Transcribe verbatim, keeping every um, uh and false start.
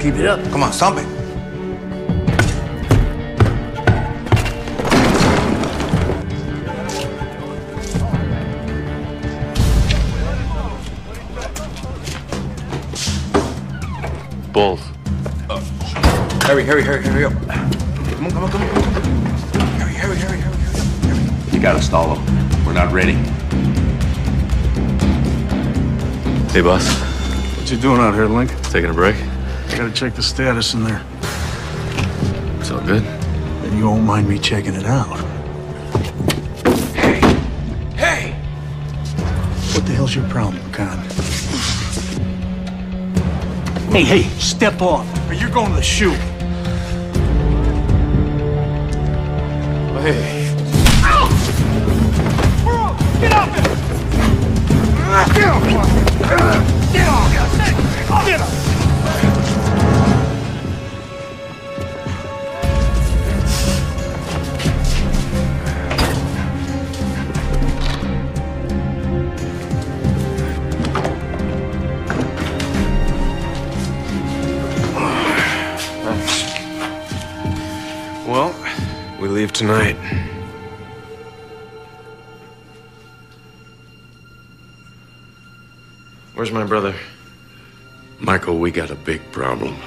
Keep it up. Come on, stomp it. Balls. Oh. Hurry, hurry, hurry, hurry up. Come on, come on, come on. Hurry, hurry, hurry, hurry, hurry. You gotta stall them. We're not ready. Hey, boss. What you doing out here, Link? Taking a break. Gotta check the status in there. It's all good. Then you won't mind me checking it out. Hey! Hey! What the hell's your problem, Con? Hey, hey, step off, or you're going to the chute. Hey. Ow! Bro, get off it! Get off! Get off! Get off! Get off! Leave tonight. Where's my brother? Michael, we got a big problem.